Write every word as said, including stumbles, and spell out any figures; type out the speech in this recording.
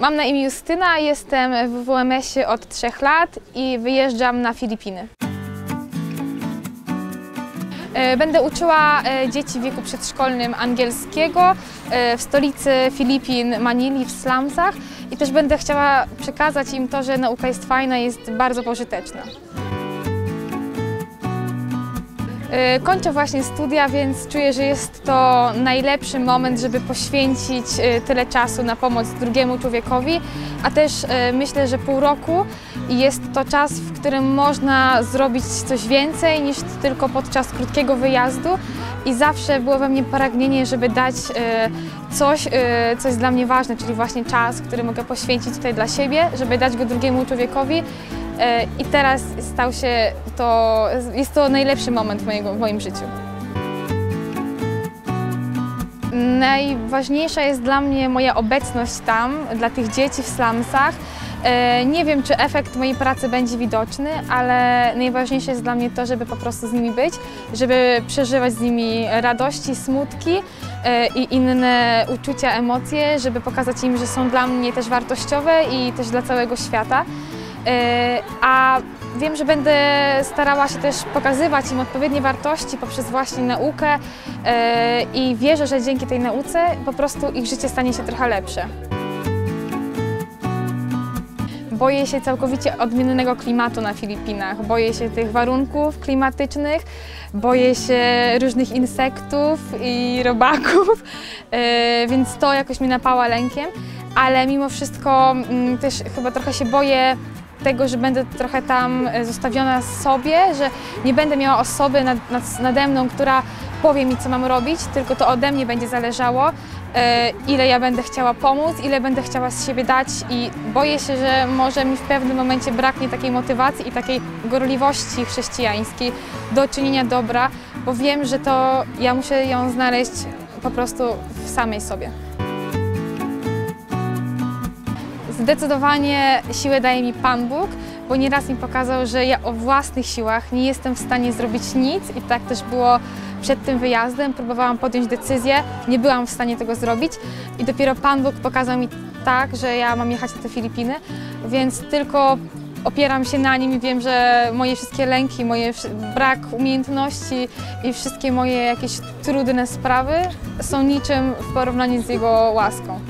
Mam na imię Justyna, jestem w W M S-ie od trzech lat i wyjeżdżam na Filipiny. Będę uczyła dzieci w wieku przedszkolnym angielskiego w stolicy Filipin, Manili, w slumsach i też będę chciała przekazać im to, że nauka jest fajna, jest bardzo pożyteczna. Kończę właśnie studia, więc czuję, że jest to najlepszy moment, żeby poświęcić tyle czasu na pomoc drugiemu człowiekowi, a też myślę, że pół roku jest to czas, w którym można zrobić coś więcej niż tylko podczas krótkiego wyjazdu i zawsze było we mnie pragnienie, żeby dać coś, co jest dla mnie ważne, czyli właśnie czas, który mogę poświęcić tutaj dla siebie, żeby dać go drugiemu człowiekowi. I teraz stał się to, jest to najlepszy moment w, mojego, w moim życiu. Najważniejsza jest dla mnie moja obecność tam, dla tych dzieci w slumsach. Nie wiem, czy efekt mojej pracy będzie widoczny, ale najważniejsze jest dla mnie to, żeby po prostu z nimi być, żeby przeżywać z nimi radości, smutki i inne uczucia, emocje, żeby pokazać im, że są dla mnie też wartościowe i też dla całego świata. A wiem, że będę starała się też pokazywać im odpowiednie wartości poprzez właśnie naukę i wierzę, że dzięki tej nauce po prostu ich życie stanie się trochę lepsze. Boję się całkowicie odmiennego klimatu na Filipinach, boję się tych warunków klimatycznych, boję się różnych insektów i robaków, więc to jakoś mnie napawa lękiem, ale mimo wszystko też chyba trochę się boję tego, że będę trochę tam zostawiona sobie, że nie będę miała osoby nad, nad, nade mną, która powie mi, co mam robić, tylko to ode mnie będzie zależało, e, ile ja będę chciała pomóc, ile będę chciała z siebie dać i boję się, że może mi w pewnym momencie braknie takiej motywacji i takiej gorliwości chrześcijańskiej do czynienia dobra, bo wiem, że to ja muszę ją znaleźć po prostu w samej sobie. Zdecydowanie siłę daje mi Pan Bóg, bo nieraz mi pokazał, że ja o własnych siłach nie jestem w stanie zrobić nic i tak też było przed tym wyjazdem. Próbowałam podjąć decyzję, nie byłam w stanie tego zrobić i dopiero Pan Bóg pokazał mi tak, że ja mam jechać na te Filipiny, więc tylko opieram się na nim i wiem, że moje wszystkie lęki, moje brak umiejętności i wszystkie moje jakieś trudne sprawy są niczym w porównaniu z Jego łaską.